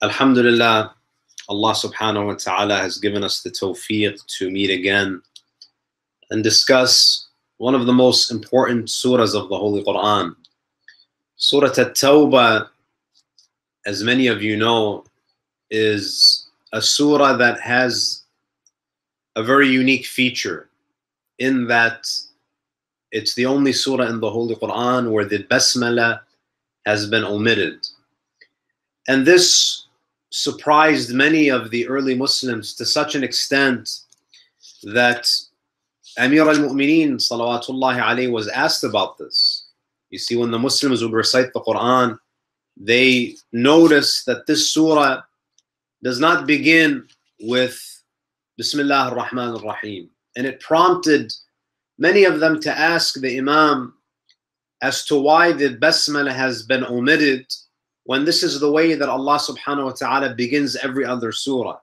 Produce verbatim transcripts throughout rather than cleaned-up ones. Alhamdulillah, Allah subhanahu wa ta'ala has given us the tawfiq to meet again and discuss one of the most important surahs of the Holy Quran. Surah At-Tawbah, as many of you know, is a surah that has a very unique feature in that it's the only surah in the Holy Quran where the basmala has been omitted. And this surprised many of the early Muslims to such an extent that Amir al-Mu'minin salawatullahi alayhi was asked about this. You see, when the Muslims would recite the Quran, they noticed that this surah does not begin with Bismillah ar-Rahman ar-Rahim. And it prompted many of them to ask the Imam as to why the basmala has been omitted when this is the way that Allah subhanahu wa ta'ala begins every other surah.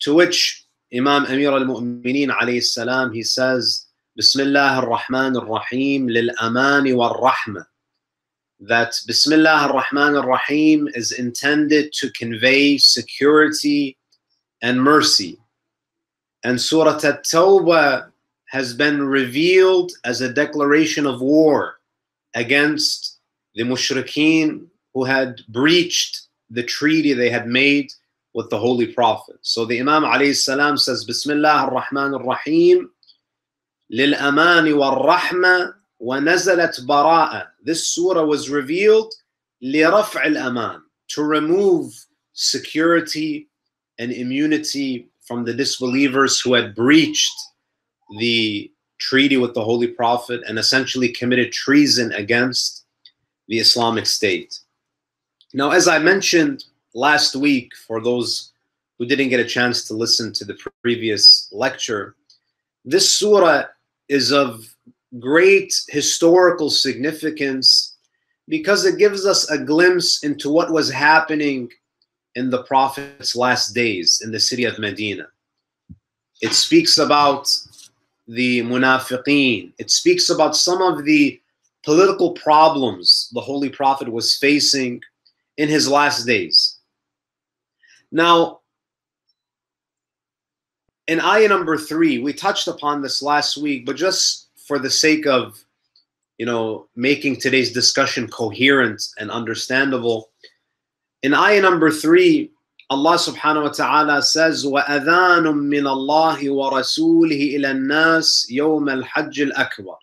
To which Imam Amir al-Mu'mineen alayhi salam, he says, Bismillah ar-Rahman ar-Rahim lil amani wal rahma. That Bismillah ar-Rahman ar-Rahim is intended to convey security and mercy. And Surah At-Tawbah has been revealed as a declaration of war against the Mushrikeen who had breached the treaty they had made with the Holy Prophet. So the Imam alayhi salam says, Bismillah ar-Rahman ar-Rahim lil amani wal rahma. وَنَزَلَتْ بَرَاءً. This surah was revealed لِرَفْعِ الْأَمَانِ, to remove security and immunity from the disbelievers who had breached the treaty with the Holy Prophet and essentially committed treason against the Islamic State. Now, as I mentioned last week, for those who didn't get a chance to listen to the previous lecture, this surah is of great historical significance because it gives us a glimpse into what was happening in the Prophet's last days in the city of Medina. It speaks about the munafiqeen. It speaks about some of the political problems the Holy Prophet was facing in his last days. Now, in ayah number three, we touched upon this last week, but just for the sake of, you know, making today's discussion coherent and understandable, in ayah number three, Allah subhanahu wa ta'ala says, وَأَذَانٌ مِّنَ اللَّهِ وَرَسُولِهِ إِلَى النَّاسِ يَوْمَ الْحَجِّ الْأَكْبَرِ.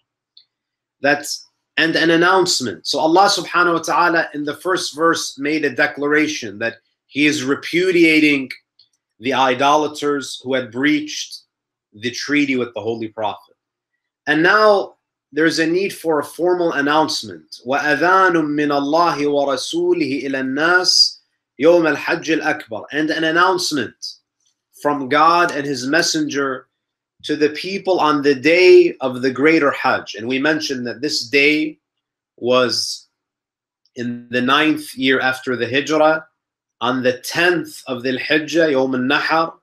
That's, and an announcement. So Allah subhanahu wa ta'ala in the first verse made a declaration that He is repudiating the idolaters who had breached the treaty with the Holy Prophet. And now there's a need for a formal announcement. وَأَذَانٌ مِّنَ اللَّهِ وَرَسُولِهِ إِلَى النَّاسِ يَوْمَ الْحَجِّ الْأَكْبَرِ. And an announcement from God and His Messenger to the people on the day of the greater Hajj. And we mentioned that this day was in the ninth year after the Hijrah, on the tenth of the Hijjah, Yawm al-Nahar,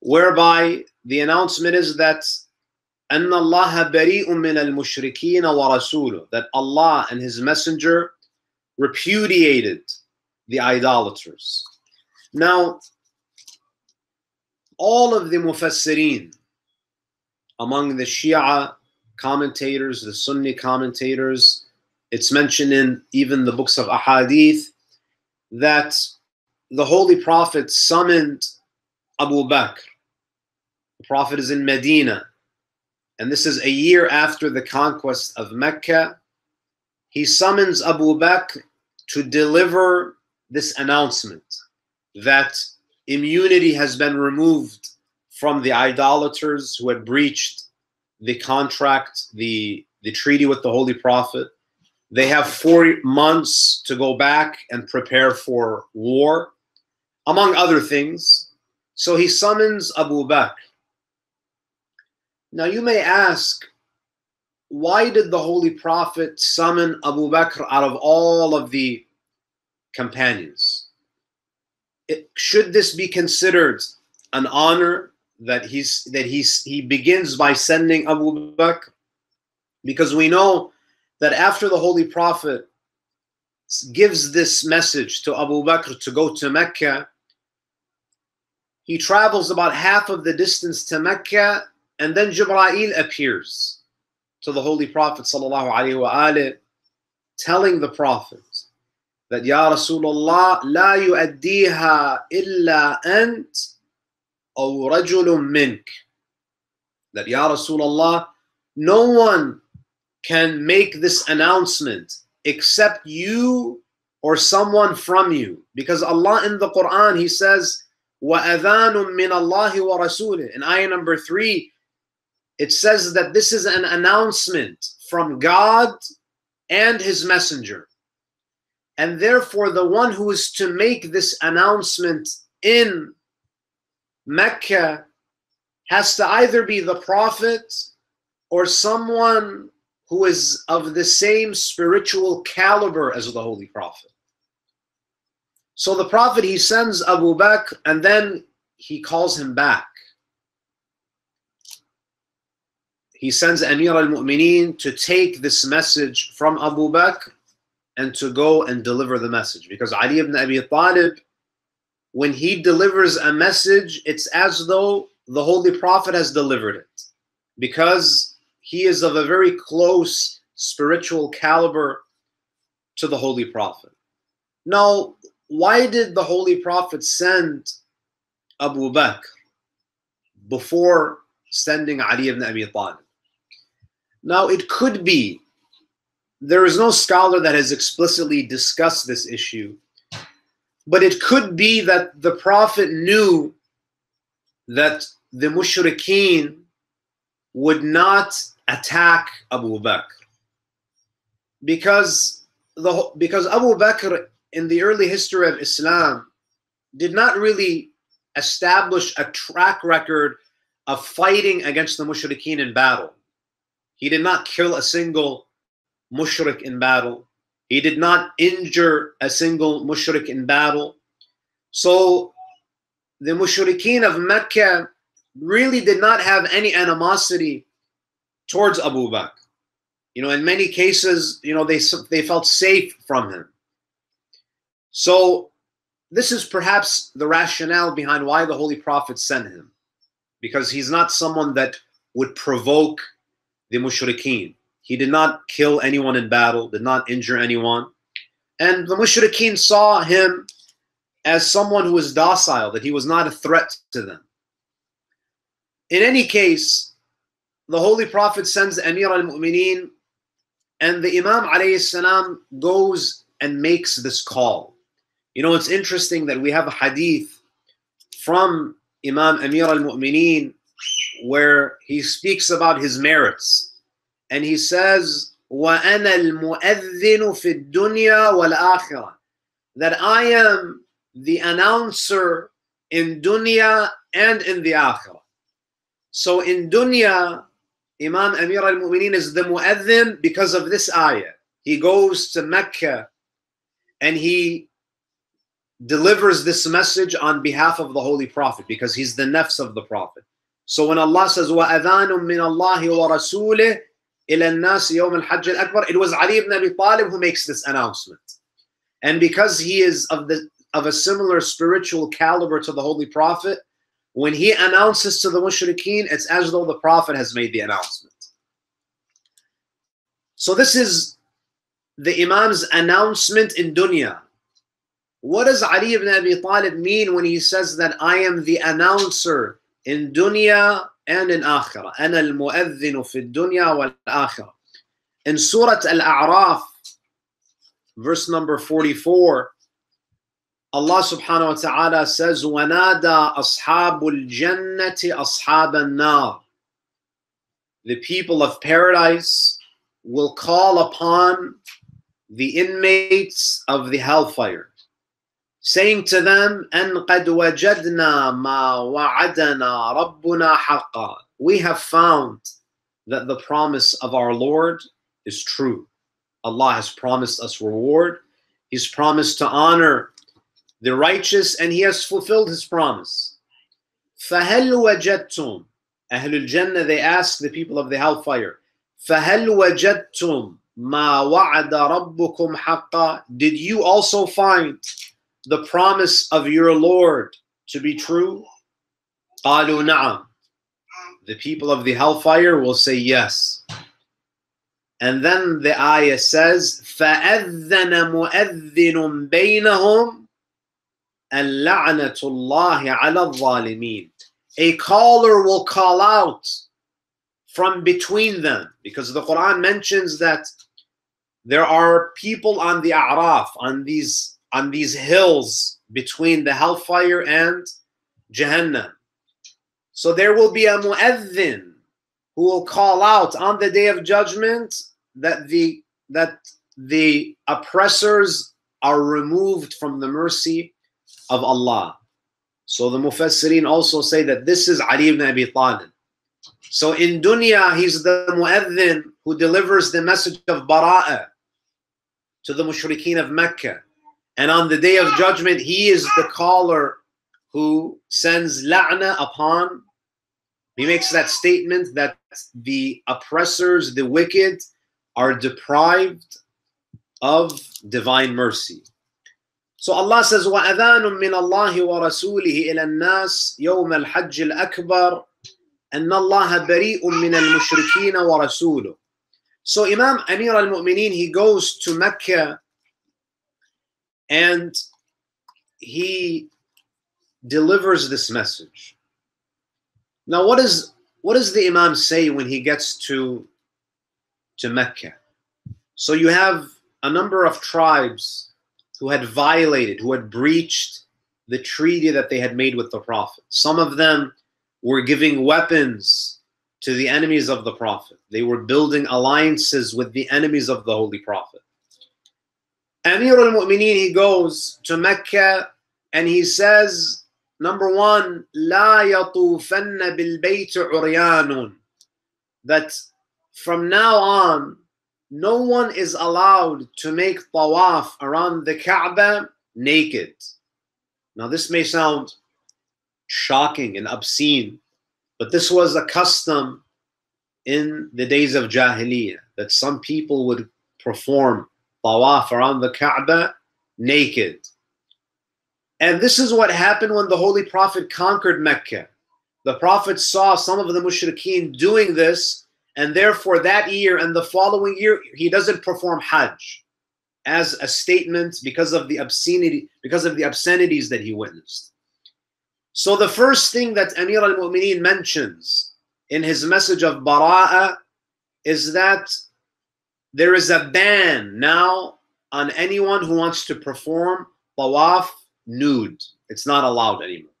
whereby the announcement is that أَنَّ اللَّهَ بَرِيءٌ مِّنَ الْمُشْرِكِينَ وَرَسُولُهُ, that Allah and His Messenger repudiated the idolaters. Now, all of the mufassirin among the Shia commentators, the Sunni commentators, it's mentioned in even the books of Ahadith, that the Holy Prophet summoned Abu Bakr. The Prophet is in Medina. And this is a year after the conquest of Mecca. He summons Abu Bakr to deliver this announcement that immunity has been removed from the idolaters who had breached the contract, the, the treaty with the Holy Prophet. They have four months to go back and prepare for war, among other things. So he summons Abu Bakr. Now you may ask, why did the Holy Prophet summon Abu Bakr out of all of the companions? It, should this be considered an honor that he's that he's he begins by sending Abu Bakr? Because we know that after the Holy Prophet gives this message to Abu Bakr to go to Mecca, he travels about half of the distance to Mecca, and then Jibra'il appears to the Holy Prophet sallallahu alaihi wa alihi, telling the Prophet that, Ya Rasulullah, la yu'addiha illa ant aw rajulun mink. That, Ya Rasulullah, no one can make this announcement except you or someone from you. Because Allah in the Quran, He says, وَأَذَانٌ مِّنَ اللَّهِ وَرَسُولِهِ. In ayah number three, it says that this is an announcement from God and His Messenger. And therefore, the one who is to make this announcement in Mecca has to either be the Prophet or someone who is of the same spiritual caliber as the Holy Prophet. So the Prophet, he sends Abu Bakr, and then he calls him back. He sends Amir al-Mu'minin to take this message from Abu Bakr and to go and deliver the message. Because Ali ibn Abi Talib, when he delivers a message, it's as though the Holy Prophet has delivered it. Because he is of a very close spiritual caliber to the Holy Prophet. Now, why did the Holy Prophet send Abu Bakr before sending Ali ibn Abi Talib? Now, it could be, there is no scholar that has explicitly discussed this issue, but it could be that the Prophet knew that the Mushrikeen would not attack Abu Bakr, because the because Abu Bakr in the early history of Islam did not really establish a track record of fighting against the Mushrikeen in battle. He did not kill a single Mushrik in battle. He did not injure a single Mushrik in battle. So the Mushrikeen of Mecca really did not have any animosity towards Abu Bakr. You know, in many cases, you know, they they felt safe from him. So this is perhaps the rationale behind why the Holy Prophet sent him, because he's not someone that would provoke the Mushrikeen. He did not kill anyone in battle, did not injure anyone. And the Mushrikeen saw him as someone who was docile, that he was not a threat to them. In any case, the Holy Prophet sends Amir al-Mu'mineen, and the Imam alayhi salam goes and makes this call. You know, it's interesting that we have a hadith from Imam Amir al-Mu'mineen where he speaks about his merits. And he says, وَأَنَا الْمُؤَذِّنُ فِي الدُّنْيَا وَالْآخِرَةِ. That I am the announcer in dunya and in the akhirah. So in dunya, Imam Amir al-Mu'mineen is the mu'adhin because of this ayah. He goes to Mecca and he delivers this message on behalf of the Holy Prophet because he's the nafs of the Prophet. So when Allah says, وَأَذَانٌ مِّنَ اللَّهِ وَرَسُولِهِ إِلَى النَّاسِ يَوْمَ الْحَجِّ الْأَكْبَرِ, it was Ali ibn Abi Talib who makes this announcement. And because he is of, the, of a similar spiritual caliber to the Holy Prophet, when he announces to the Mushrikeen, it's as though the Prophet has made the announcement. So this is the Imam's announcement in dunya. What does Ali ibn Abi Talib mean when he says that I am the announcer in dunya and in akhirah? أَنَا الْمُؤَذِّنُ فِي الدُّنْيَا وَالْآخِرَةِ. In Surah Al-A'raf, verse number forty-four, Allah subhanahu wa ta'ala says, وَنَادَى أَصْحَابُ الْجَنَّةِ أَصْحَابَ النَّارِ. The people of paradise will call upon the inmates of the hellfire, saying to them, أَنْ قَدْ وَجَدْنَا مَا وَعَدَنَا رَبُّنَا حَقًّا. We have found that the promise of our Lord is true. Allah has promised us reward. He's promised to honor the righteous, and He has fulfilled His promise. فَهَلْ وَجَدْتُمْ. Ahlul Jannah, they ask the people of the hellfire, فَهَلْ وَجَدْتُمْ Ma wa'ada rabbukum haqqa. Did you also find the promise of your Lord to be true? Qalu na'am. The people of the hellfire will say yes. And then the ayah says, فَأَذَّنَ مُؤَذِّنٌ بَيْنَهُمْ أَلَّعْنَةُ اللَّهِ عَلَى الظَّالِمِينَ. A caller will call out from between them, because the Quran mentions that there are people on the A'raf, on these, on these hills between the hellfire and Jahannam. So there will be a mu'adhin who will call out on the Day of Judgment that the, that the oppressors are removed from the mercy of Allah. So the Mufassirin also say that this is Ali ibn Abi Talib. So in dunya, he's the mu'adhin who delivers the message of bara'ah to the mushrikeen of Mecca. And on the Day of Judgment, he is the caller who sends la'na upon. He makes that statement that the oppressors, the wicked, are deprived of divine mercy. So Allah says, وَأَذَانٌ مِّنَ اللَّهِ وَرَسُولِهِ إِلَى النَّاسِ يَوْمَ الْحَجِّ الْأَكْبَرِ أَنَّ اللَّهَ بَرِيءٌ مِّنَ الْمُشْرِكِينَ وَرَسُولُهُ. So Imam Amir al-Mu'minin, he goes to Mecca and he delivers this message. Now, what is what does the Imam say when he gets to to Mecca? So you have a number of tribes who had violated, who had breached the treaty that they had made with the Prophet. Some of them were giving weapons to the enemies of the Prophet. They were building alliances with the enemies of the Holy Prophet. Amir al-Mu'mineen, he goes to Mecca and he says, number one, لَا يَطُوفَنَّ بِالْبَيْتِ عُرْيَانٌ. That from now on, no one is allowed to make tawaf around the Kaaba naked. Now this may sound shocking and obscene, but this was a custom in the days of Jahiliyyah, that some people would perform tawaf around the Kaaba naked. And this is what happened when the Holy Prophet conquered Mecca. The Prophet saw some of the mushrikeen doing this, and therefore that year and the following year, he doesn't perform Hajj as a statement because of the obscenity, because of the obscenities that he witnessed. So the first thing that Amir al-Mu'mineen mentions in his message of Bara'ah is that there is a ban now on anyone who wants to perform tawaf nude. It's not allowed anymore.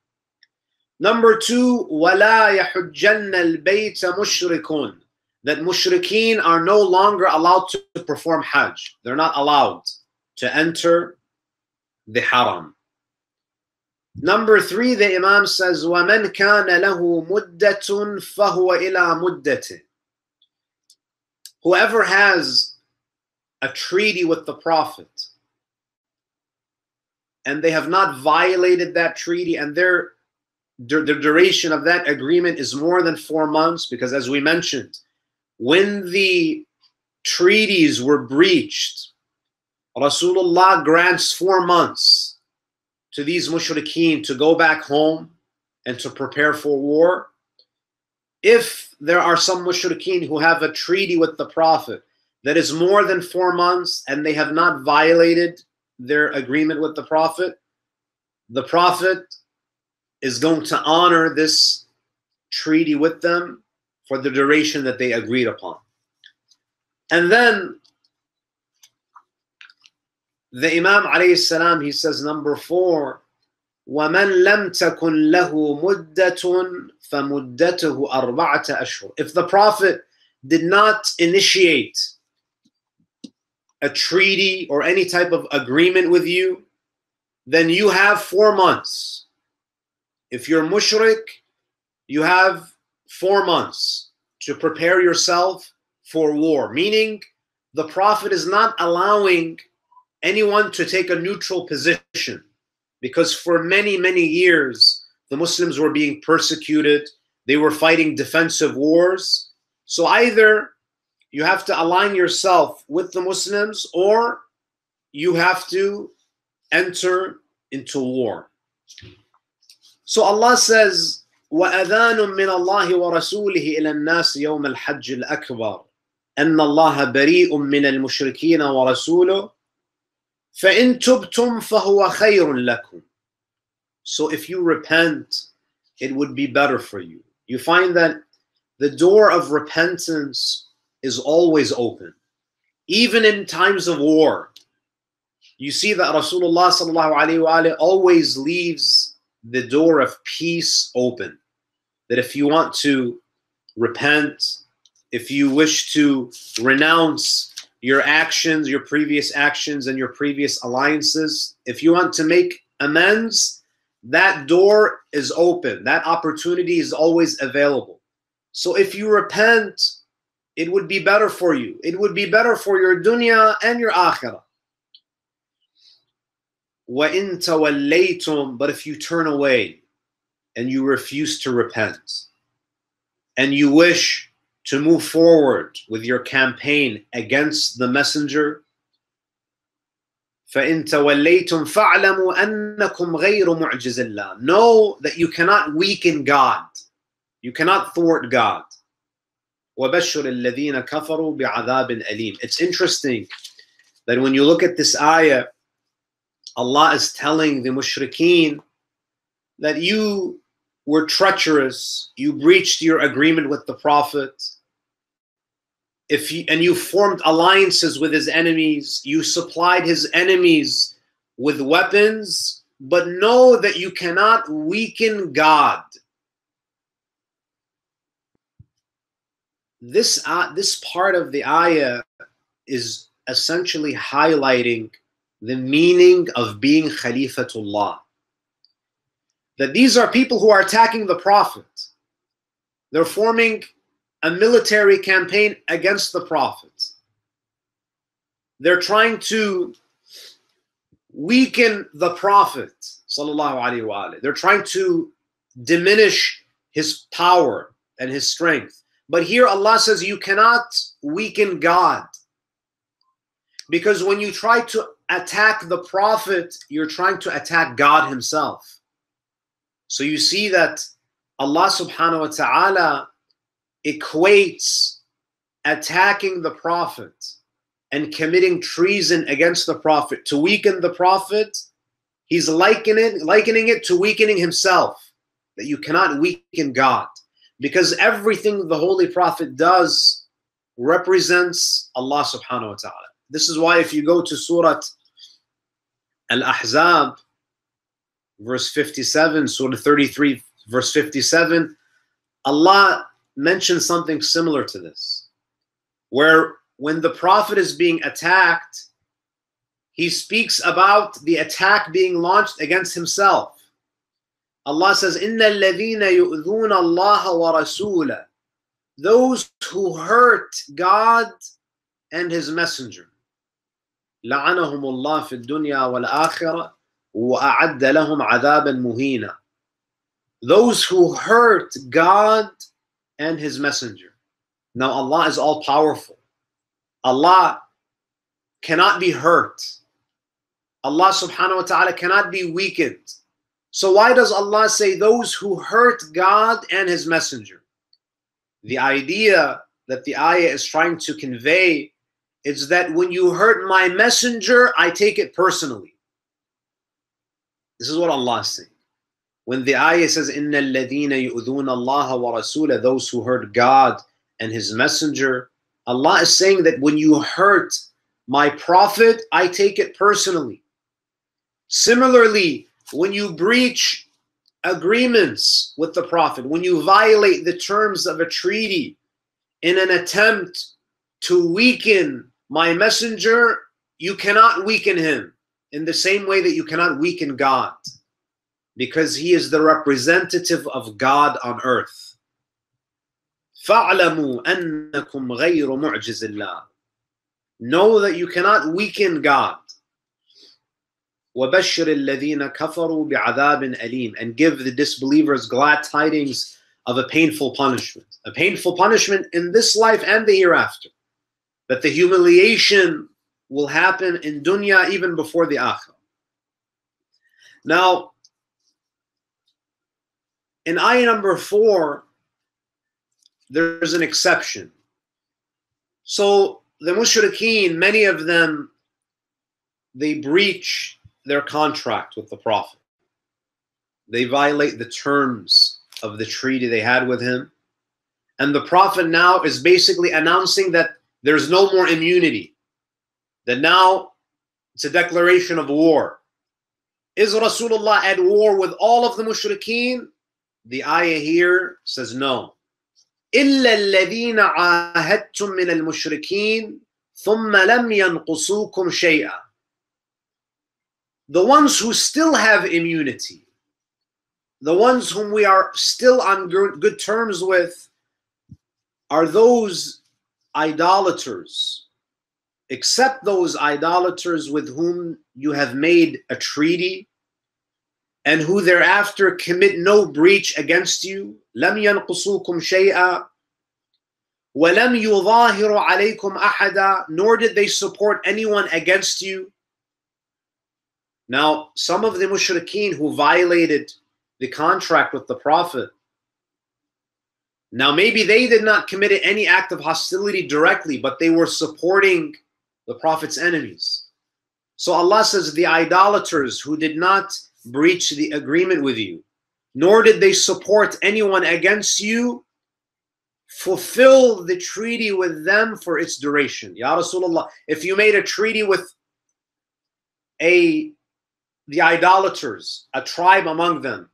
Number two, وَلَا يَحُجَّنَّ الْبَيْتَ مُشْرِكُونَ. That mushrikeen are no longer allowed to perform Hajj. They're not allowed to enter the haram. Number three, the Imam says, وَمَنْ كَانَ لَهُ مُدَّةٌ فَهُوَ إِلَى مُدَّةٍ. Whoever has a treaty with the Prophet, and they have not violated that treaty, and their, their the duration of that agreement is more than four months, because as we mentioned, when the treaties were breached, Rasulullah grants four months to these mushrikeen to go back home and to prepare for war. If there are some mushrikeen who have a treaty with the Prophet that is more than four months and they have not violated their agreement with the Prophet, the Prophet is going to honor this treaty with them for the duration that they agreed upon. And then the Imam alayhi salam, he says, number four, وَمَنْ لَمْ تَكُنْ لَهُ مُدَّةٌ فَمُدَّتُهُ أَرْبَعَةَ أَشْهُرٍ. If the Prophet did not initiate a treaty or any type of agreement with you, then you have four months. If you're mushrik, you have four months to prepare yourself for war. Meaning, the Prophet is not allowing anyone to take a neutral position, because for many, many years, the Muslims were being persecuted. They were fighting defensive wars. So either you have to align yourself with the Muslims, or you have to enter into war. So Allah says, وَأَذَانٌ مِّنَ اللَّهِ وَرَسُولِهِ إِلَى النَّاسِ يَوْمَ الْحَجِّ الْأَكْبَرِ أَنَّ اللَّهَ بَرِيءٌ مِّنَ الْمُشْرِكِينَ وَرَسُولُهُ فَإِن تُبْتُمْ فَهُوَ خَيْرٌ لَكُمْ. So if you repent, it would be better for you. You find that the door of repentance is always open. Even in times of war, you see that Rasulullah sallallahu alayhi wa alayhi always leaves the door of peace open. That if you want to repent, if you wish to renounce your actions, your previous actions and your previous alliances, if you want to make amends, that door is open. That opportunity is always available. So if you repent, it would be better for you. It would be better for your dunya and your akhirah. وَإِن تَوَلَّيْتُمْ. But if you turn away and you refuse to repent and you wish to move forward with your campaign against the messenger, فَإِن تَوَلَّيْتُمْ فَاعْلَمُوا أَنَّكُمْ غَيْرُ مُعْجِزِ اللَّهِ. Know that you cannot weaken God. You cannot thwart God. وَبَشُّرِ الَّذِينَ كَفَرُوا بِعَذَابٍ أَلِيمٍ. It's interesting that when you look at this ayah, Allah is telling the mushrikeen that you were treacherous, you breached your agreement with the Prophet, if you, and you formed alliances with his enemies, you supplied his enemies with weapons, but know that you cannot weaken God. This, uh, this part of the ayah is essentially highlighting the meaning of being Khalifatullah. That these are people who are attacking the Prophet. They're forming a military campaign against the Prophet. They're trying to weaken the Prophet sallallahu alaihi wasallam. They're trying to diminish his power and his strength. But here Allah says you cannot weaken God. Because when you try to attack the Prophet, you're trying to attack God himself. So you see that Allah subhanahu wa ta'ala equates attacking the Prophet and committing treason against the Prophet to weaken the Prophet. He's likening, likening it to weakening himself. That you cannot weaken God. Because everything the Holy Prophet does represents Allah subhanahu wa ta'ala. This is why if you go to Surah Al-Ahzab, verse fifty-seven, Surah thirty-three, verse fifty-seven, Allah mentions something similar to this, where when the Prophet is being attacked, he speaks about the attack being launched against himself. Allah says, إِنَّ الَّذِينَ يُؤْذُونَ اللَّهَ وَرَسُولَهُ. Those who hurt God and His Messenger. لعنهم الله في الدنيا والآخرة وأعد لهم عذابا مهينا. Those who hurt God and His Messenger. Now Allah is all powerful. Allah cannot be hurt. Allah subhanahu wa ta'ala cannot be weakened. So why does Allah say those who hurt God and His Messenger? The idea that the ayah is trying to convey is that when you hurt my messenger, I take it personally. This is what Allah is saying. When the ayah says, إِنَّ الَّذِينَ يُؤْذُونَ اللَّهَ وَرَسُولَهُ, those who hurt God and His Messenger, Allah is saying that when you hurt my Prophet, I take it personally. Similarly, when you breach agreements with the Prophet, when you violate the terms of a treaty in an attempt to weaken my messenger, you cannot weaken him in the same way that you cannot weaken God, because he is the representative of God on earth. فَاعْلَمُوا أَنَّكُمْ غَيْرُ مُعْجِزِ اللَّهِ. Know that you cannot weaken God. وَبَشِّرِ الَّذِينَ كَفَرُوا بِعَذَابٍ أَلِيمٍ. And give the disbelievers glad tidings of a painful punishment. A painful punishment in this life and the hereafter. that the humiliation will happen in dunya even before the akhirah. Now, in ayah number four, there's an exception. So the mushrikeen, many of them, they breach their contract with the Prophet. They violate the terms of the treaty they had with him. And the Prophet now is basically announcing that there's no more immunity. That now it's a declaration of war. Is Rasulullah at war with all of the mushrikeen? The ayah here says no. إِلَّا الَّذِينَ عَاهَدْتُم مِّنَ الْمُشْرِكِينَ ثُمَّ لَمْ يَنْقُصُوكُمْ شَيْئًا. The ones who still have immunity, the ones whom we are still on good terms with, are those idolaters, except those idolaters with whom you have made a treaty and who thereafter commit no breach against you. لَمْ يَنْقُصُوكُمْ شَيْئًا وَلَمْ يُظَاهِرُ عَلَيْكُمْ أَحَدًا. Nor did they support anyone against you. Now, some of the mushrikeen who violated the contract with the Prophet, now maybe they did not commit any act of hostility directly, but they were supporting the Prophet's enemies. So Allah says the idolaters who did not breach the agreement with you, nor did they support anyone against you, fulfill the treaty with them for its duration. Ya Rasulullah, if you made a treaty with a the idolaters, a tribe among them,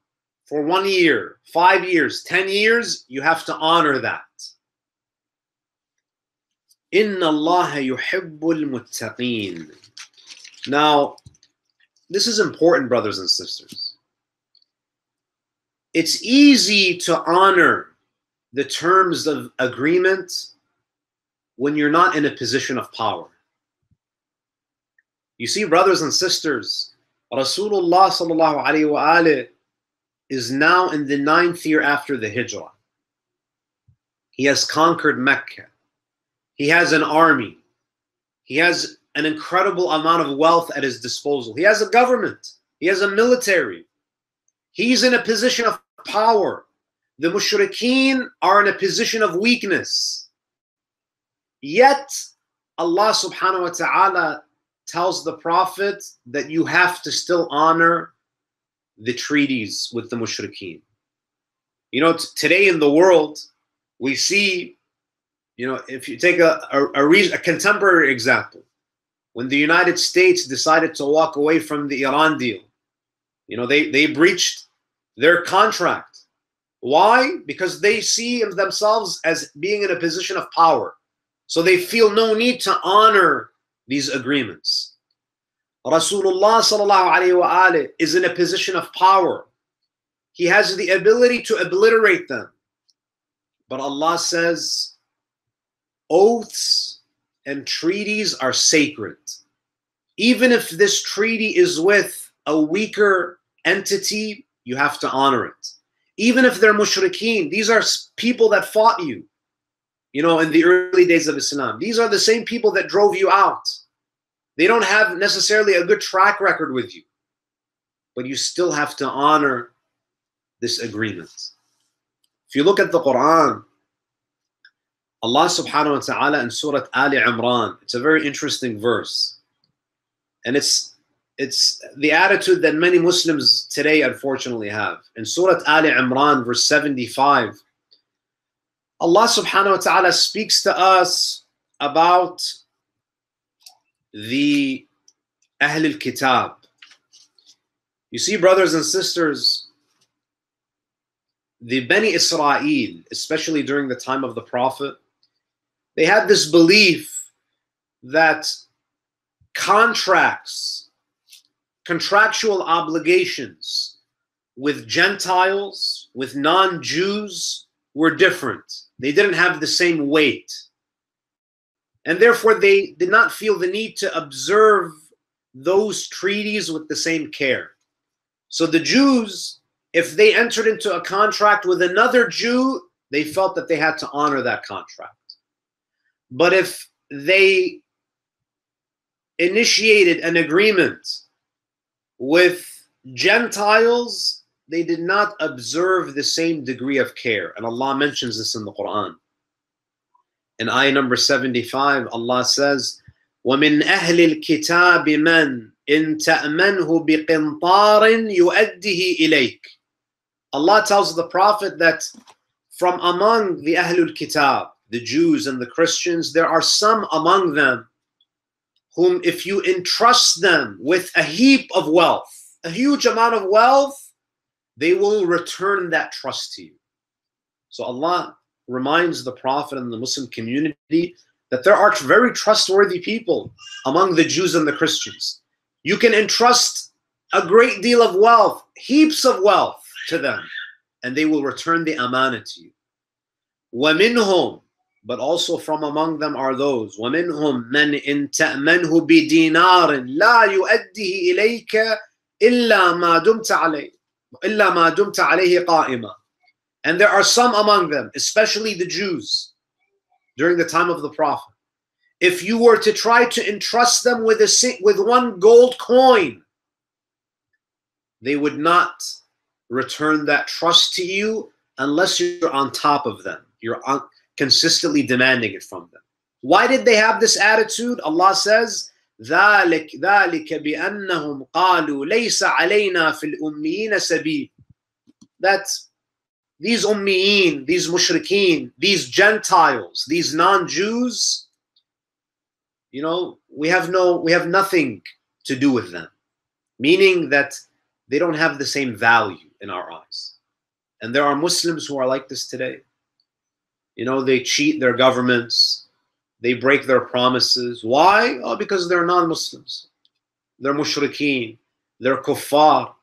for one year, five years, ten years, you have to honor that. Inna Allah yuhibbul muttaqeen. Now, this is important, brothers and sisters. It's easy to honor the terms of agreement when you're not in a position of power. You see, brothers and sisters, Rasulullah sallallahu alayhi wa alayhi is now in the ninth year after the Hijrah. He has conquered Mecca. He has an army. He has an incredible amount of wealth at his disposal. He has a government. He has a military. He's in a position of power. The mushrikeen are in a position of weakness. Yet, Allah subhanahu wa ta'ala tells the Prophet that you have to still honor the treaties with the mushrikeen. You know, today in the world, we see, you know, if you take a, a, a, a contemporary example, when the United States decided to walk away from the Iran deal, you know, they, they breached their contract. Why? Because they see themselves as being in a position of power. So they feel no need to honor these agreements. Rasulullah sallallahu alayhi wa alayhi is in a position of power. He has the ability to obliterate them. But Allah says, oaths and treaties are sacred. Even if this treaty is with a weaker entity, you have to honor it. Even if they're mushrikeen, these are people that fought you, you know, in the early days of Islam. These are the same people that drove you out. They don't have necessarily a good track record with you, but you still have to honor this agreement. If you look at the Quran, Allah subhanahu wa ta'ala in Surah Ali Imran, it's a very interesting verse. And it's, it's the attitude that many Muslims today unfortunately have. In Surah Ali Imran, verse seventy-five, Allah subhanahu wa ta'ala speaks to us about the Ahl al-Kitab. You see, brothers and sisters, the Bani Israel, especially during the time of the Prophet, they had this belief that contracts, contractual obligations with Gentiles, with non-Jews, were different. They didn't have the same weight. And therefore, they did not feel the need to observe those treaties with the same care. So the Jews, if they entered into a contract with another Jew, they felt that they had to honor that contract. But if they initiated an agreement with Gentiles, they did not observe the same degree of care. And Allah mentions this in the Quran. In ayah number seventy-five, Allah says, وَمِنْ أَهْلِ الْكِتَابِ مَنْ إِن تَأْمَنْهُ بِقِنْطَارٍ يُؤَدِّهِ إِلَيْكَ. Allah tells the Prophet that from among the Ahlul Kitab, the Jews and the Christians, there are some among them whom if you entrust them with a heap of wealth, a huge amount of wealth, they will return that trust to you. So Allah reminds the Prophet and the Muslim community that there are very trustworthy people among the Jews and the Christians. You can entrust a great deal of wealth, heaps of wealth to them, and they will return the amana to you. وَمِنْهُمْ, but also from among them are those, وَمِنْهُمْ مَنْ إِن تَأْمَنْهُ بِدِينَارٍ لَا يُؤَدِّهِ إِلَيْكَ إِلَّا مَا دُمْتَ عَلَيْهِ إِلَّا مَا دُمْتَ عَلَيْهِ قَائِمًا. And there are some among them, especially the Jews, during the time of the Prophet, if you were to try to entrust them with a with one gold coin, they would not return that trust to you unless you're on top of them. You're on, consistently demanding it from them. Why did they have this attitude? Allah says, ذَلِكَ بِأَنَّهُمْ قَالُوا لَيْسَ عَلَيْنَا فِي الْأُمِّيِّينَ سَبِيلٌ. That's these Ummiyin, these Mushrikeen, these Gentiles, these non-Jews, you know, we have no, we have nothing to do with them. Meaning that they don't have the same value in our eyes. And there are Muslims who are like this today. You know, they cheat their governments. They break their promises. Why? Oh, because they're non-Muslims. They're Mushrikeen. They're Kuffar.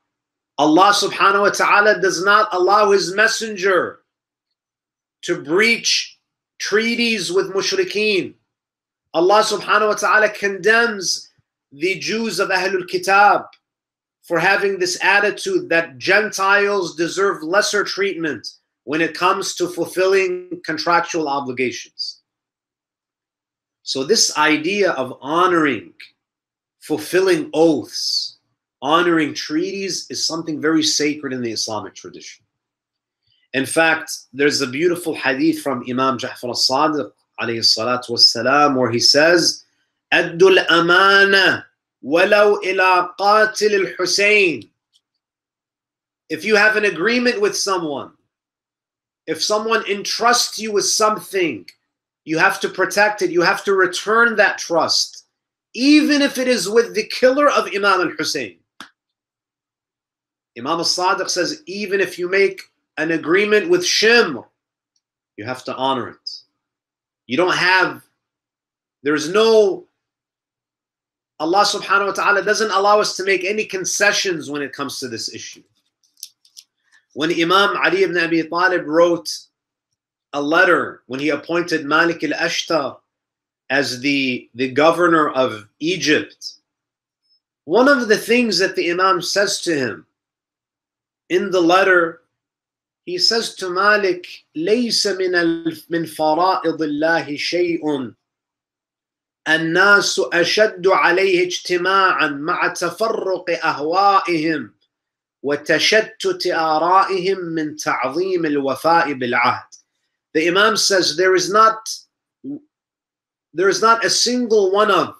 Allah subhanahu wa ta'ala does not allow His messenger to breach treaties with mushrikeen. Allah subhanahu wa ta'ala condemns the Jews of Ahlul Kitab for having this attitude that Gentiles deserve lesser treatment when it comes to fulfilling contractual obligations. So this idea of honoring, fulfilling oaths, honoring treaties is something very sacred in the Islamic tradition. In fact, there's a beautiful hadith from Imam Jafar al-Sadiq alayhi salatu wassalam, where he says, Addul amana walau ila qatil al-Husayn. If you have an agreement with someone, if someone entrusts you with something, you have to protect it, you have to return that trust, even if it is with the killer of Imam al-Husayn. Imam al-Sadiq says, even if you make an agreement with Shim, you have to honor it. You don't have, there's no, Allah subhanahu wa ta'ala doesn't allow us to make any concessions when it comes to this issue. When Imam Ali ibn Abi Talib wrote a letter, when he appointed Malik al-Ashtar as the, the governor of Egypt, one of the things that the Imam says to him, in the letter, he says to Malik, لَيْسَ مِنْ فَرَائِضِ اللَّهِ شَيْءٌ النَّاسُ أَشَدُّ عَلَيْهِ اجْتِمَاعًا مَعَ تَفَرُّقِ أَهْوَائِهِمْ وَتَشَتُّتِ آرَائِهِمْ مِنْ تَعْظِيمِ الْوَفَاءِ بِالْعَهْدِ. The Imam says, there is not, there is not a single one of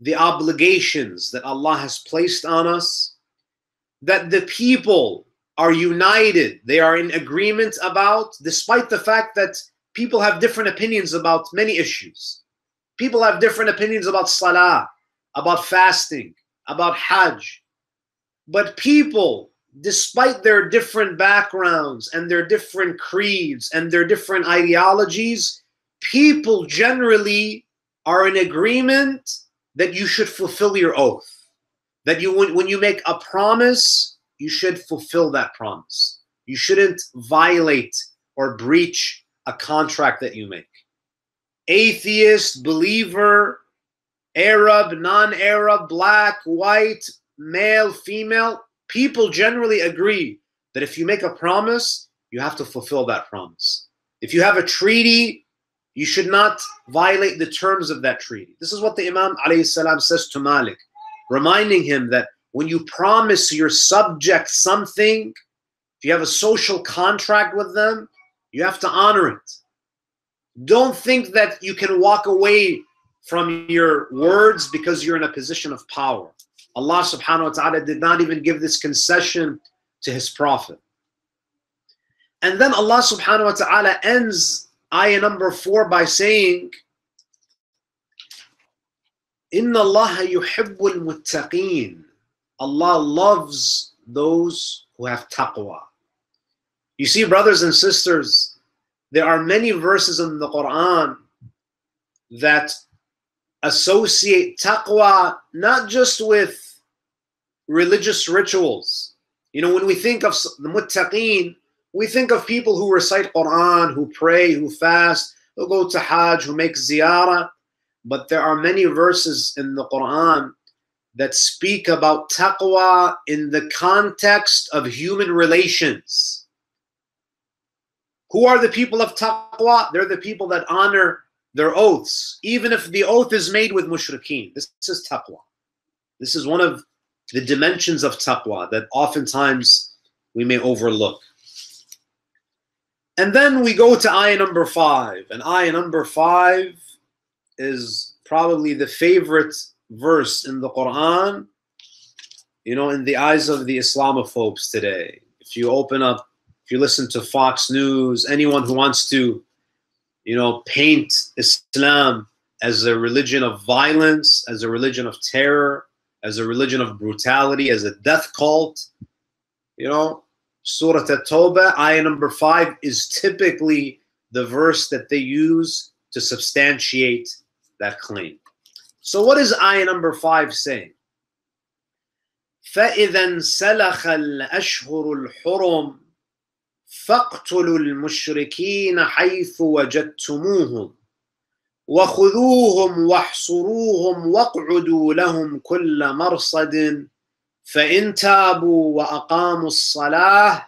the obligations that Allah has placed on us that the people are united, they are in agreement about, despite the fact that people have different opinions about many issues. People have different opinions about salah, about fasting, about hajj. But people, despite their different backgrounds and their different creeds and their different ideologies, people generally are in agreement that you should fulfill your oath. That you, when, when you make a promise, you should fulfill that promise. You shouldn't violate or breach a contract that you make. Atheist, believer, Arab, non-Arab, black, white, male, female, people generally agree that if you make a promise, you have to fulfill that promise. If you have a treaty, You should not violate the terms of that treaty. This is what the Imam alayhi salam says to Malik, reminding him that when you promise your subject something, if you have a social contract with them, you have to honor it. Don't think that you can walk away from your words because you're in a position of power. Allah subhanahu wa ta'ala did not even give this concession to his prophet. And then Allah subhanahu wa ta'ala ends ayah number four by saying, Inna Allaha yuhibbul muttaqeen. Allah loves those who have taqwa. You see, brothers and sisters, there are many verses in the Quran that associate taqwa not just with religious rituals. You know, when we think of the muttaqeen, we think of people who recite Quran, who pray, who fast, who go to Hajj, who make ziyarah. But there are many verses in the Quran that speak about taqwa in the context of human relations. Who are the people of taqwa? They're the people that honor their oaths, even if the oath is made with mushrikeen. This is taqwa. This is one of the dimensions of taqwa that oftentimes we may overlook. And then we go to ayah number five. And ayah number five is probably the favorite verse in the Quran, you know, in the eyes of the Islamophobes today. If you open up, if you listen to Fox News, anyone who wants to, you know, paint Islam as a religion of violence, as a religion of terror, as a religion of brutality, as a death cult, you know, Surah At-Tawbah, ayah number five, is typically the verse that they use to substantiate that claim. So what is ayah number five saying? فَإِذَا انْسَلَخَ الْأَشْهُرُ الْحُرُمُ فَاقْتُلُوا الْمُشْرِكِينَ حَيْثُ وَجَدْتُمُوهُمْ وَخُذُوهُمْ وَاحْصُرُوهُمْ وَاقْعُدُوا لَهُمْ كُلَّ مَرْصَدٍ فَإِنْ تَابُوا وَأَقَامُوا الصَّلَاةَ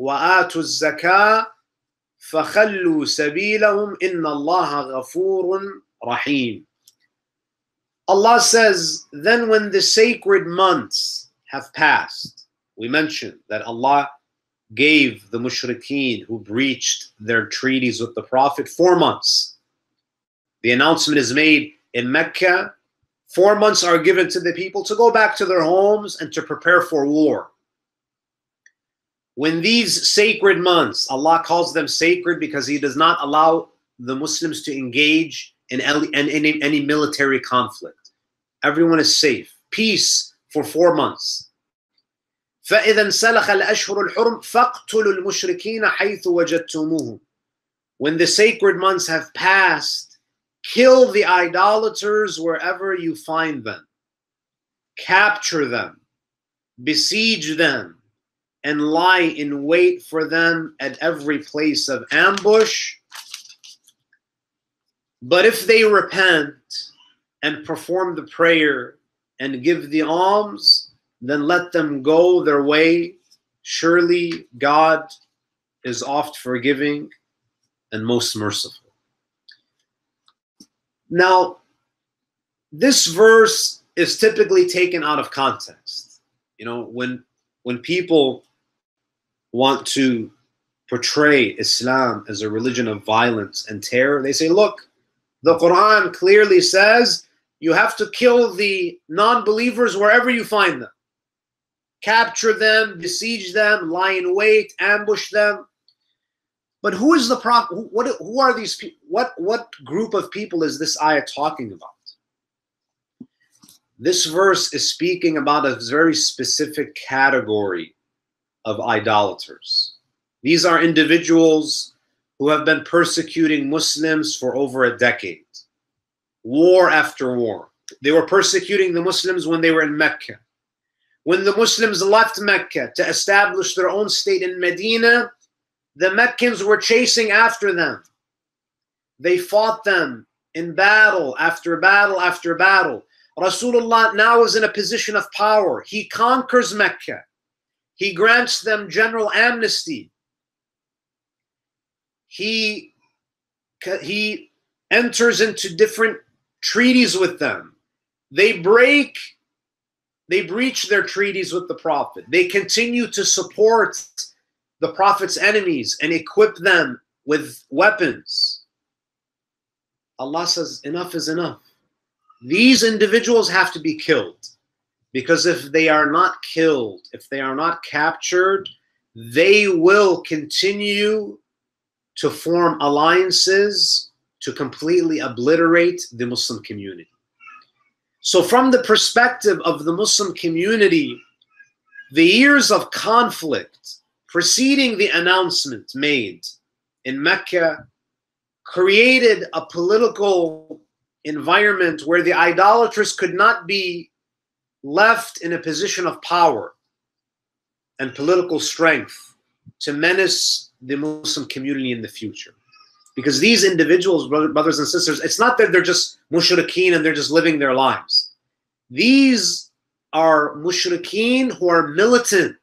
وَآتُوا الزَّكَاةَ فَخَلُّوا سَبِيلَهُمْ إِنَّ اللَّهَ غَفُورٌ رَحِيمٌ. Allah says, then when the sacred months have passed, we mentioned that Allah gave the mushrikeen who breached their treaties with the Prophet four months. The announcement is made in Mecca. Four months are given to the people to go back to their homes and to prepare for war. When these sacred months, Allah calls them sacred because He does not allow the Muslims to engage in any, any military conflict. Everyone is safe. Peace for four months. فَإِذَا انْسَلَخَ الْأَشْهُرُ الْحُرُمُ فَاقْتُلُوا الْمُشْرِكِينَ حَيْثُ وَجَدْتُمُوهُمْ. When the sacred months have passed, kill the idolaters wherever you find them. Capture them. Besiege them. And lie in wait for them at every place of ambush. But if they repent and perform the prayer and give the alms, then let them go their way. Surely God is oft forgiving and most merciful. Now, this verse is typically taken out of context. You know, when when people want to portray Islam as a religion of violence and terror, they say, look, the Quran clearly says you have to kill the non-believers wherever you find them. Capture them, besiege them, lie in wait, ambush them. But who is the prophet? What, who are these people? What, what group of people is this ayah talking about? This verse is speaking about a very specific category of idolaters. These are individuals who have been persecuting Muslims for over a decade, war after war. They were persecuting the Muslims when they were in Mecca. When the Muslims left Mecca to establish their own state in Medina, the Meccans were chasing after them. They fought them in battle after battle after battle. Rasulullah now is in a position of power. He conquers Mecca. He grants them general amnesty. He, he enters into different treaties with them. They break, they breach their treaties with the Prophet. They continue to support the Prophet's enemies and equip them with weapons. Allah says, enough is enough. These individuals have to be killed, because if they are not killed, if they are not captured, they will continue to form alliances to completely obliterate the Muslim community. So from the perspective of the Muslim community, the years of conflict preceding the announcement made in Mecca created a political environment where the idolaters could not be left in a position of power and political strength to menace the Muslim community in the future. Because these individuals, brothers and sisters, it's not that they're just mushrikeen and they're just living their lives. These are mushrikeen who are militant.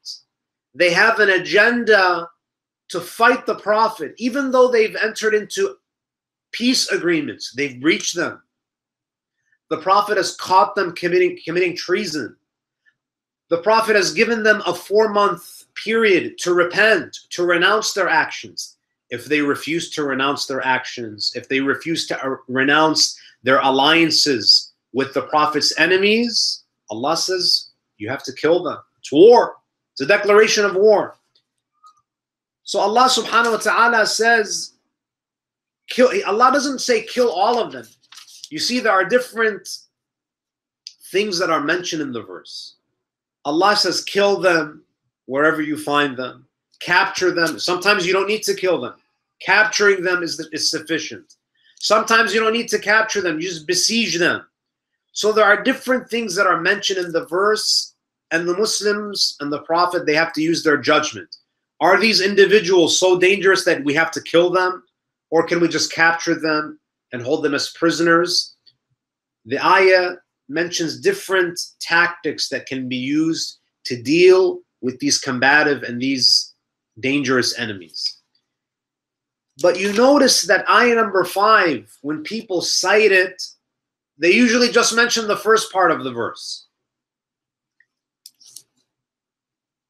They have an agenda to fight the Prophet, even though they've entered into peace agreements. They've breached them. The Prophet has caught them committing, committing treason. The Prophet has given them a four-month period to repent, to renounce their actions. If they refuse to renounce their actions, if they refuse to renounce their alliances with the Prophet's enemies, Allah says, you have to kill them. It's war. It's a declaration of war. So Allah subhanahu wa ta'ala says, kill. Allah doesn't say kill all of them. You see, there are different things that are mentioned in the verse. Allah says, kill them wherever you find them. Capture them. Sometimes you don't need to kill them. Capturing them is, is sufficient. Sometimes you don't need to capture them. You just besiege them. So there are different things that are mentioned in the verse, and the Muslims and the Prophet, they have to use their judgment. Are these individuals so dangerous that we have to kill them, or can we just capture them and hold them as prisoners? The ayah mentions different tactics that can be used to deal with these combative and these dangerous enemies. But you notice that ayah number five, when people cite it, they usually just mention the first part of the verse.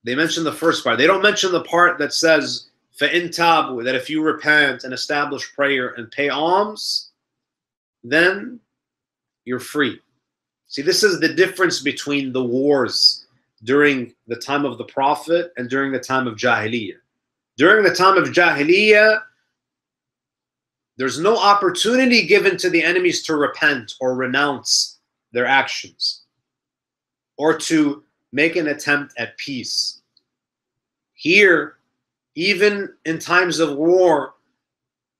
They mention the first part. They don't mention the part that says, فَإِن تَابُوا, that if you repent and establish prayer and pay alms, then you're free. See, this is the difference between the wars during the time of the Prophet and during the time of Jahiliyyah. During the time of Jahiliyyah, there's no opportunity given to the enemies to repent or renounce their actions or to make an attempt at peace. Here, even in times of war,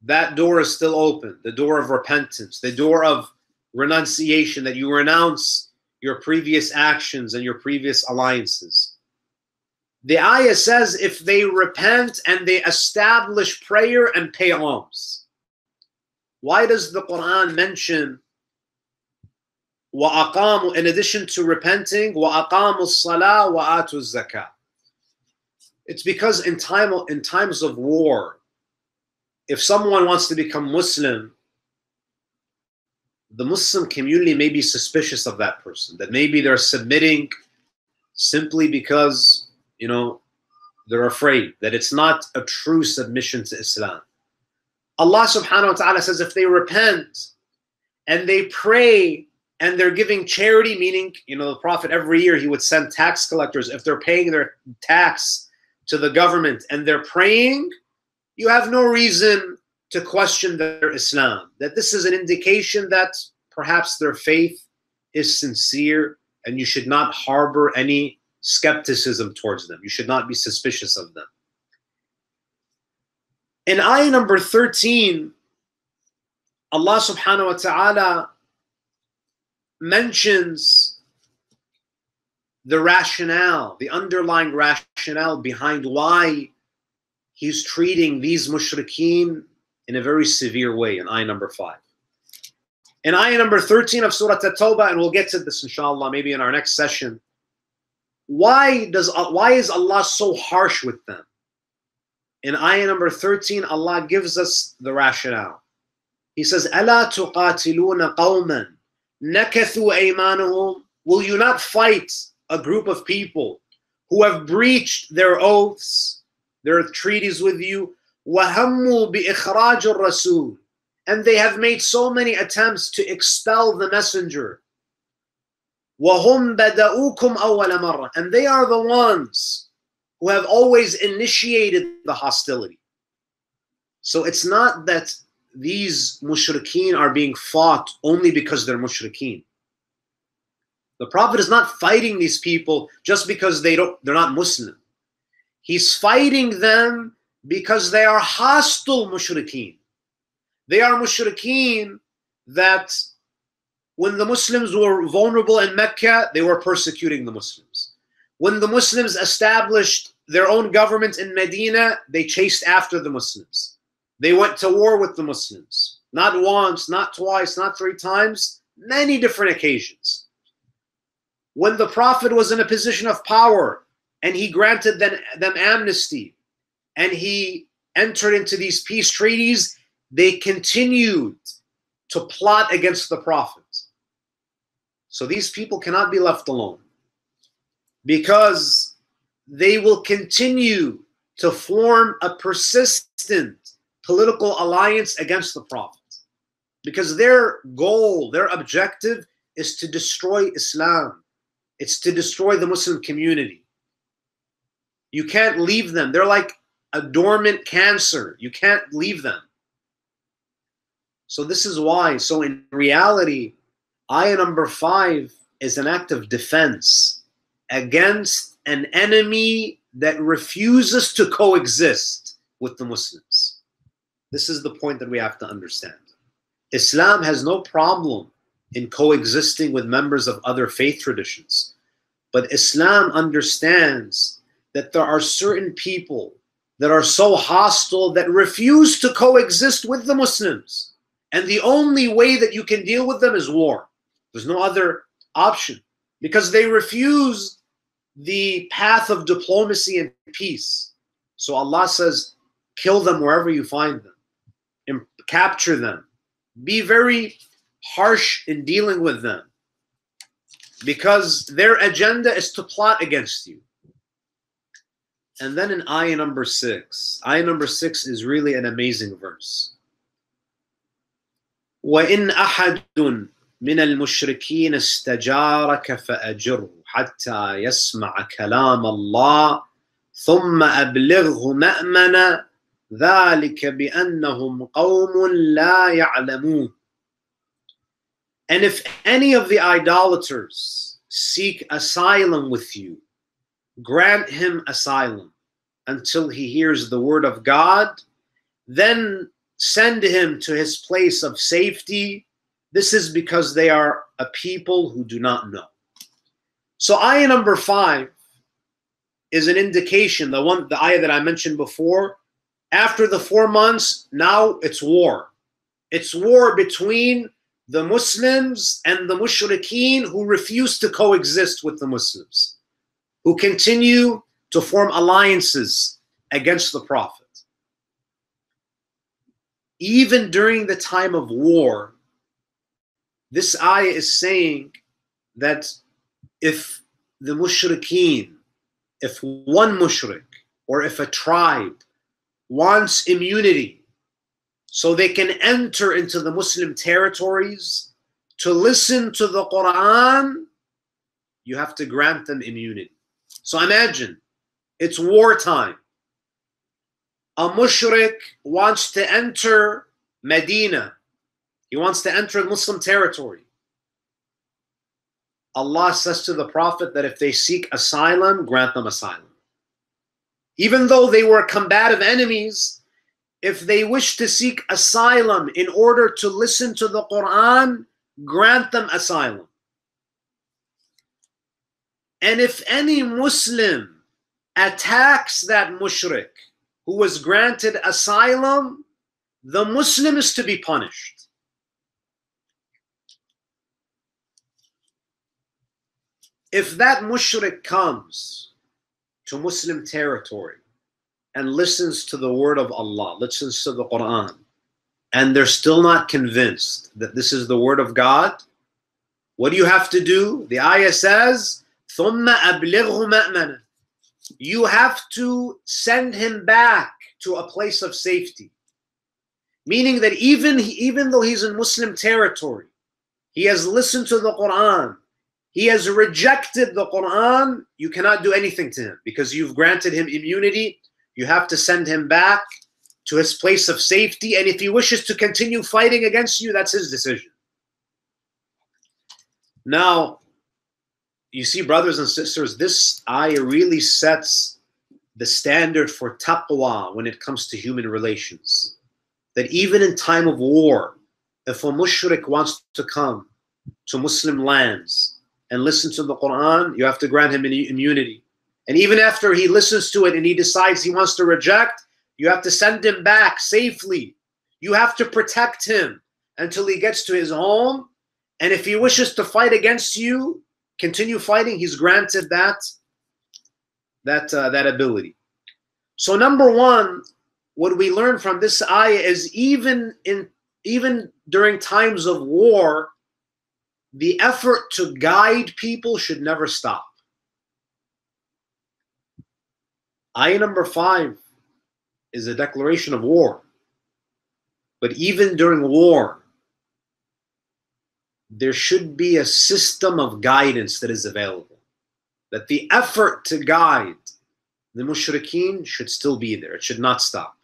that door is still open, the door of repentance, the door of renunciation, that you renounce your previous actions and your previous alliances. The ayah says if they repent and they establish prayer and pay alms. Why does the Quran mention وَأَقَامُوا, in addition to repenting, وَأَقَامُوا الصَّلَاةَ وَآتُوا الزَّكَاةَ? It's because in time in times of war, if someone wants to become Muslim, the Muslim community may be suspicious of that person, that maybe they're submitting simply because, you know, they're afraid, that it's not a true submission to Islam. Allah subhanahu wa ta'ala says if they repent and they pray and they're giving charity, meaning, you know, the Prophet every year he would send tax collectors, if they're paying their tax to the government and they're praying, you have no reason to question their Islam, that this is an indication that perhaps their faith is sincere and you should not harbor any skepticism towards them. You should not be suspicious of them. In ayah number thirteen, Allah subhanahu wa ta'ala mentions the rationale, the underlying rationale behind why he's treating these mushrikeen in a very severe way in ayah number five. In ayah number thirteen of Surah At-Tawbah, and we'll get to this inshallah maybe in our next session, why does why is Allah so harsh with them? In ayah number thirteen, Allah gives us the rationale. He says, أَلَا تُقَاتِلُونَ قَوْمًا نَكَثُوا أَيْمَانُهُمْ. Will you not fight a group of people who have breached their oaths, their treaties with you? وَهَمُّوا بِإِخْرَاجِ الرَّسُولِ. And they have made so many attempts to expel the messenger. وَهُمْ بَدَأُوكُمْ أَوَّلَ مَرَّةٍ. And they are the ones who have always initiated the hostility. So it's not that these mushrikeen are being fought only because they're mushrikeen. The Prophet is not fighting these people just because they don't, they're not Muslim. He's fighting them because they are hostile mushrikeen. They are mushrikeen that when the Muslims were vulnerable in Mecca, they were persecuting the Muslims. When the Muslims established their own government in Medina, they chased after the Muslims. They went to war with the Muslims. Not once, not twice, not three times, many different occasions. When the Prophet was in a position of power and he granted them, them amnesty and he entered into these peace treaties, they continued to plot against the Prophet. So these people cannot be left alone, because they will continue to form a persistent political alliance against the Prophet, because their goal, their objective is to destroy Islam. It's to destroy the Muslim community. You can't leave them. They're like a dormant cancer. You can't leave them. So this is why. So in reality, ayah number five is an act of defense against an enemy that refuses to coexist with the Muslims. This is the point that we have to understand. Islam has no problem in coexisting with members of other faith traditions, but Islam understands that there are certain people that are so hostile that refuse to coexist with the Muslims. And the only way that you can deal with them is war. There's no other option, because they refuse the path of diplomacy and peace. So Allah says, kill them wherever you find them, and capture them. Be very harsh in dealing with them, because their agenda is to plot against you. And then in ayah number six, ayah number six is really an amazing verse. وَإِنْ أَحَدٌ مِنَ الْمُشْرِكِينَ اسْتَجَارَكَ فَأَجِرْهُ حَتَّى يَسْمَعَ كَلَامَ اللَّهِ ثُمَّ أَبْلِغْهُ مَأْمَنًا ذَلِكَ بِأَنَّهُمْ قَوْمٌ لَا يَعْلَمُونَ. And if any of the idolaters seek asylum with you, grant him asylum until he hears the word of God, then send him to his place of safety. This is because they are a people who do not know. So ayah number five is an indication, the one, the ayah that I mentioned before. After the four months, now it's war. It's war between the Muslims and the mushrikeen who refuse to coexist with the Muslims, who continue to form alliances against the Prophet. Even during the time of war, this ayah is saying that if the mushrikeen, if one mushrik or if a tribe wants immunity so they can enter into the Muslim territories to listen to the Quran, you have to grant them immunity. So imagine, it's wartime. A mushrik wants to enter Medina. He wants to enter Muslim territory. Allah says to the Prophet that if they seek asylum, grant them asylum. Even though they were combative enemies, if they wish to seek asylum in order to listen to the Quran, grant them asylum. And if any Muslim attacks that mushrik who was granted asylum, the Muslim is to be punished. If that mushrik comes to Muslim territory and listens to the word of Allah, listens to the Quran, and they're still not convinced that this is the word of God, what do you have to do? The ayah says, ثُمَّ أَبْلِغْهُ مَأْمَنًا. You have to send him back to a place of safety. Meaning that even, even though he's in Muslim territory, he has listened to the Quran, he has rejected the Quran, you cannot do anything to him because you've granted him immunity. You have to send him back to his place of safety. And if he wishes to continue fighting against you, that's his decision. Now, you see, brothers and sisters, this ayah really sets the standard for taqwa when it comes to human relations. That even in time of war, if a mushrik wants to come to Muslim lands and listen to the Quran, you have to grant him immunity. And even after he listens to it and he decides he wants to reject, you have to send him back safely. You have to protect him until he gets to his home. And if he wishes to fight against you, continue fighting. He's granted that, that, uh, that ability. So number one, what we learn from this ayah is even in even during times of war, the effort to guide people should never stop. Ayah number five is a declaration of war. But even during war, there should be a system of guidance that is available. That the effort to guide the mushrikeen should still be there. It should not stop.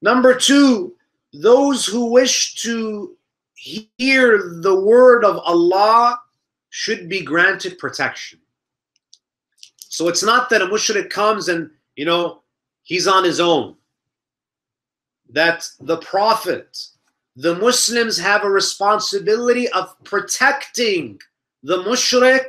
Number two, those who wish to hear the word of Allah should be granted protection. So it's not that a mushrik comes and, you know, he's on his own. That the Prophet, the Muslims have a responsibility of protecting the mushrik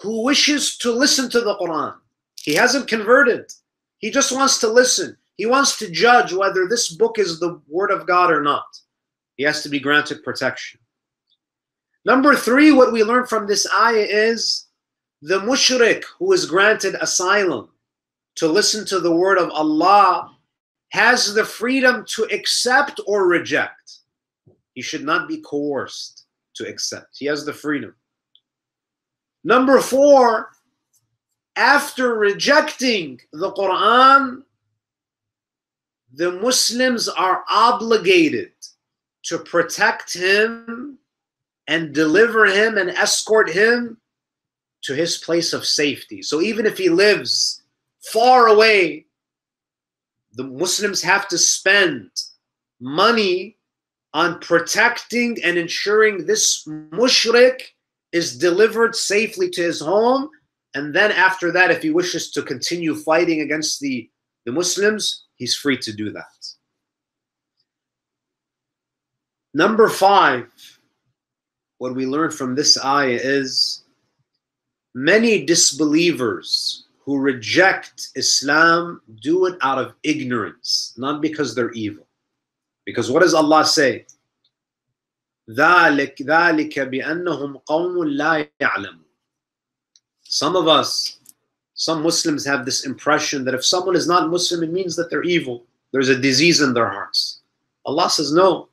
who wishes to listen to the Quran. He hasn't converted. He just wants to listen. He wants to judge whether this book is the word of God or not. He has to be granted protection. Number three, what we learn from this ayah is the mushrik who is granted asylum to listen to the word of Allah has the freedom to accept or reject. He should not be coerced to accept. He has the freedom. Number four, after rejecting the Quran, the Muslims are obligated to protect him and deliver him and escort him to his place of safety. So even if he lives far away, the Muslims have to spend money on protecting and ensuring this mushrik is delivered safely to his home. And then after that, if he wishes to continue fighting against the, the Muslims, he's free to do that. Number five, what we learn from this ayah is many disbelievers who reject Islam do it out of ignorance, not because they're evil. Because what does Allah say? ذَلِكَ بِأَنَّهُمْ قَوْمٌ لَا يَعْلَمُونَ. Some of us, some Muslims have this impression that if someone is not Muslim, it means that they're evil. There's a disease in their hearts. Allah says no.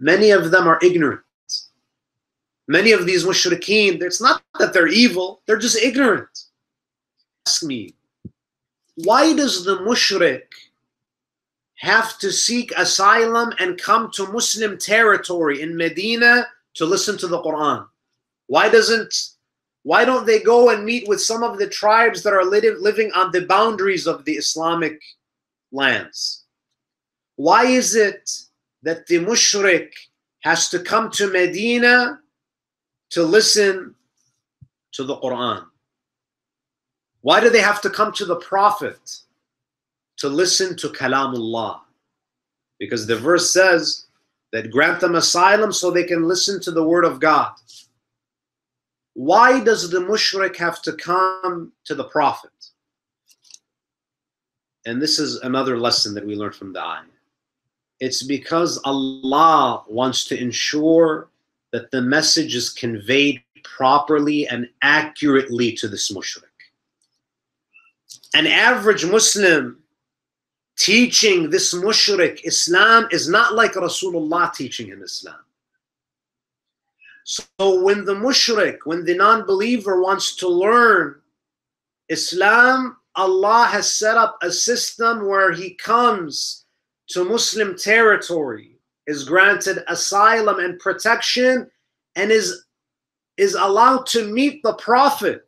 Many of them are ignorant. Many of these mushrikeen, it's not that they're evil, they're just ignorant. Ask me, why does the mushrik have to seek asylum and come to Muslim territory in Medina to listen to the Quran? Why doesn't Why don't they go and meet with some of the tribes that are living on the boundaries of the Islamic lands? Why is it that the mushrik has to come to Medina to listen to the Quran? Why do they have to come to the Prophet to listen to Kalamullah? Because the verse says that grant them asylum so they can listen to the word of God. Why does the mushrik have to come to the Prophet? And this is another lesson that we learned from the ayah. It's because Allah wants to ensure that the message is conveyed properly and accurately to this mushrik. An average Muslim teaching this mushrik Islam is not like Rasulullah teaching him Islam. So when the mushrik, when the non-believer wants to learn Islam, Allah has set up a system where he comes to Muslim territory, is granted asylum and protection, and is, is allowed to meet the Prophet.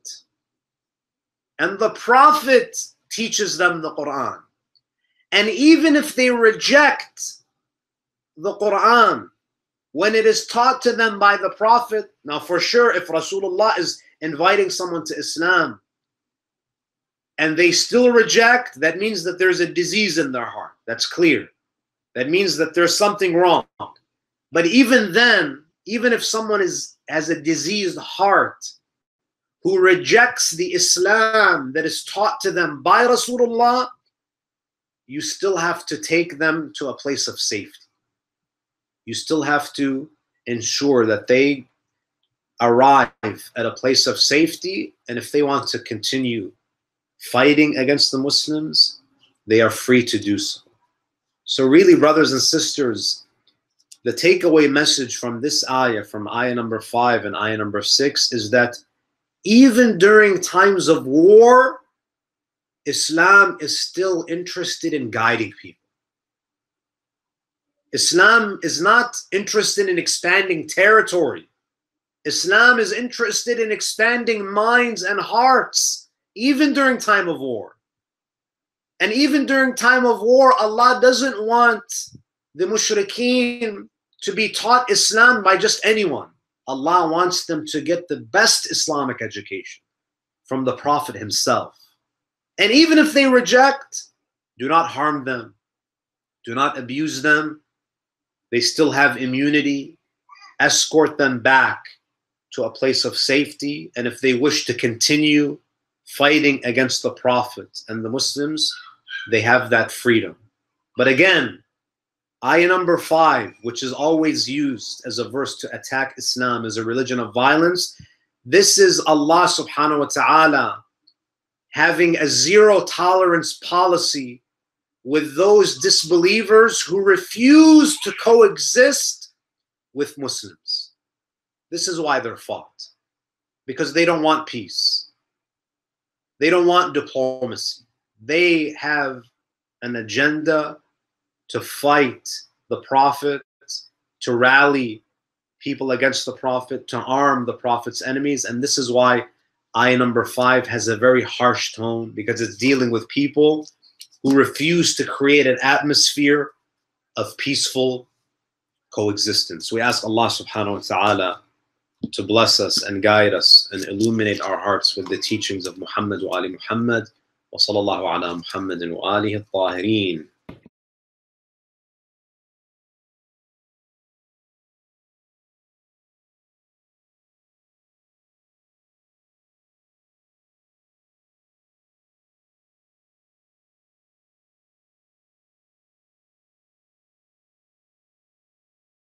And the Prophet teaches them the Quran. And even if they reject the Quran, when it is taught to them by the Prophet, now for sure if Rasulullah is inviting someone to Islam and they still reject, that means that there's a disease in their heart. That's clear. That means that there's something wrong. But even then, even if someone is has a diseased heart, who rejects the Islam that is taught to them by Rasulullah, you still have to take them to a place of safety. You still have to ensure that they arrive at a place of safety, and if they want to continue fighting against the Muslims, they are free to do so. So really, brothers and sisters, the takeaway message from this ayah, from ayah number five and ayah number six, is that even during times of war, Islam is still interested in guiding people. Islam is not interested in expanding territory. Islam is interested in expanding minds and hearts, even during time of war. And even during time of war, Allah doesn't want the mushrikeen to be taught Islam by just anyone. Allah wants them to get the best Islamic education from the Prophet himself. And even if they reject, do not harm them. Do not abuse them. They still have immunity. Escort them back to a place of safety. And if they wish to continue fighting against the Prophet and the Muslims, they have that freedom. But again, ayah number five, which is always used as a verse to attack Islam as a religion of violence, this is Allah subhanahu wa ta'ala having a zero tolerance policy with those disbelievers who refuse to coexist with Muslims. This is why they're fought, because they don't want peace. They don't want diplomacy. They have an agenda to fight the Prophet, to rally people against the Prophet, to arm the Prophet's enemies. And this is why ayah number five has a very harsh tone, because it's dealing with people who refuse to create an atmosphere of peaceful coexistence. We ask Allah subhanahu wa ta'ala to bless us and guide us and illuminate our hearts with the teachings of Muhammad wa Ali Muhammad wa sallallahu ala Muhammadin wa alihi al-Tahireen.